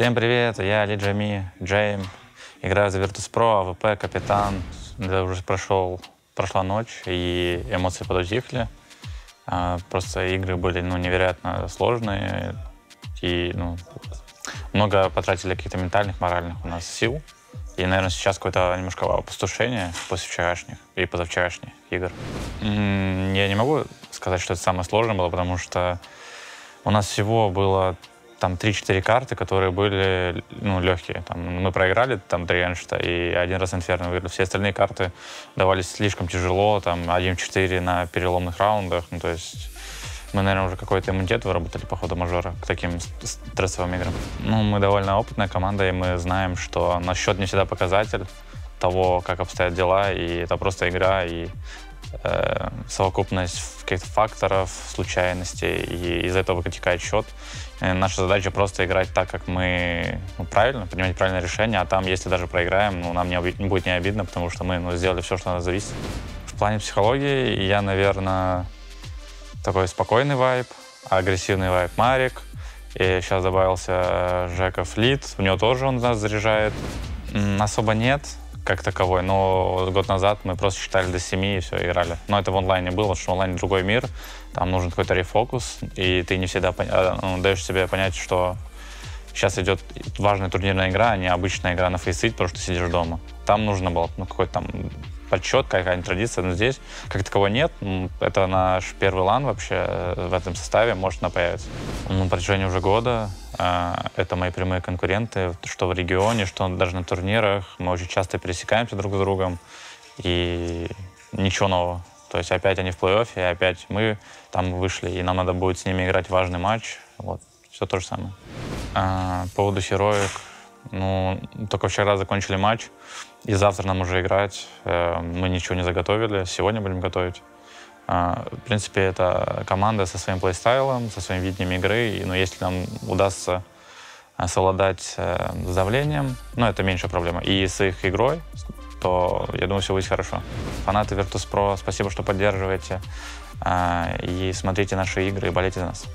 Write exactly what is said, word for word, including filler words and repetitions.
Всем привет, я Али Джами, Джейм. Играю за Virtus.pro, АВП, капитан. Да, уже прошел, прошла ночь, и эмоции подутихли. А, просто игры были ну, невероятно сложные. И ну, много потратили каких-то ментальных, моральных у нас сил. И, наверное, сейчас какое-то немножко опустошение после вчерашних и позавчерашних игр. Я не могу сказать, что это самое сложное было, потому что у нас всего было там три-четыре карты, которые были ну, легкие. Там, мы проиграли там три эншта, и один раз Инферно выиграли. Все остальные карты давались слишком тяжело, там один-четыре на переломных раундах. Ну, то есть мы, наверное, уже какой-то иммунитет выработали по ходу мажора к таким стрессовым играм. Ну, мы довольно опытная команда, и мы знаем, что на счет не всегда показатель того, как обстоят дела, и это просто игра, и э, совокупность каких-то факторов, случайностей, и из этого вытекает счет. И наша задача просто играть так, как мы ну, правильно, принимать правильное решение, а там, если даже проиграем, ну, нам не, не будет не обидно, потому что мы ну, сделали все, что от нас зависит. В плане психологии я, наверное, такой спокойный вайб, агрессивный вайб Марик. И сейчас добавился Жеков лид, у него тоже он нас заряжает. Особо нет, как таковой, но год назад мы просто считали до семи и все, играли. Но это в онлайне было, потому что в онлайне другой мир, там нужен какой-то рефокус, и ты не всегда ну, даешь себе понять, что сейчас идет важная турнирная игра, а не обычная игра на фейсит, потому что ты сидишь дома. Там нужно было ну, какой-то там подсчет, какая-нибудь традиция, но здесь как такового нет. Это наш первый лан вообще в этом составе, может, она появится. На протяжении уже года э, это мои прямые конкуренты, что в регионе, что даже на турнирах. Мы очень часто пересекаемся друг с другом, и ничего нового. То есть опять они в плей-оффе, и опять мы там вышли, и нам надо будет с ними играть важный матч. Вот, все то же самое. Э, по поводу Heroic. Ну, только вчера закончили матч, и завтра нам уже играть. Мы ничего не заготовили, сегодня будем готовить. В принципе, это команда со своим плейстайлом, со своим видением игры. И, ну, если нам удастся совладать с давлением, ну, это меньшая проблема, и с их игрой, то, я думаю, все будет хорошо. Фанаты Virtus.pro, спасибо, что поддерживаете, и смотрите наши игры, и болейте за нас.